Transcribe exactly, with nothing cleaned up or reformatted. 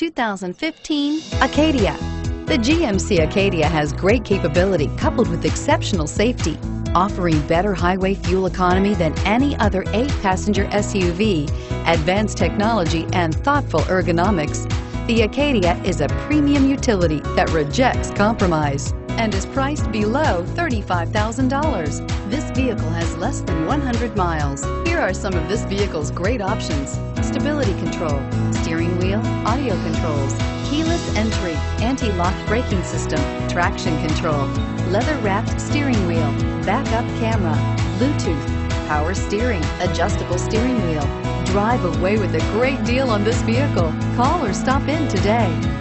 two thousand fifteen Acadia. The G M C Acadia has great capability coupled with exceptional safety, offering better highway fuel economy than any other eight-passenger S U V, advanced technology, and thoughtful ergonomics. The Acadia is a premium utility that rejects compromise and is priced below thirty-five thousand dollars. This vehicle has less than one hundred miles. Here are some of this vehicle's great options: stability control, steering wheel audio controls, keyless entry, anti-lock braking system, traction control, leather-wrapped steering wheel, backup camera, Bluetooth, power steering, adjustable steering wheel. Drive away with a great deal on this vehicle. Call or stop in today.